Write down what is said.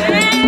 Hey!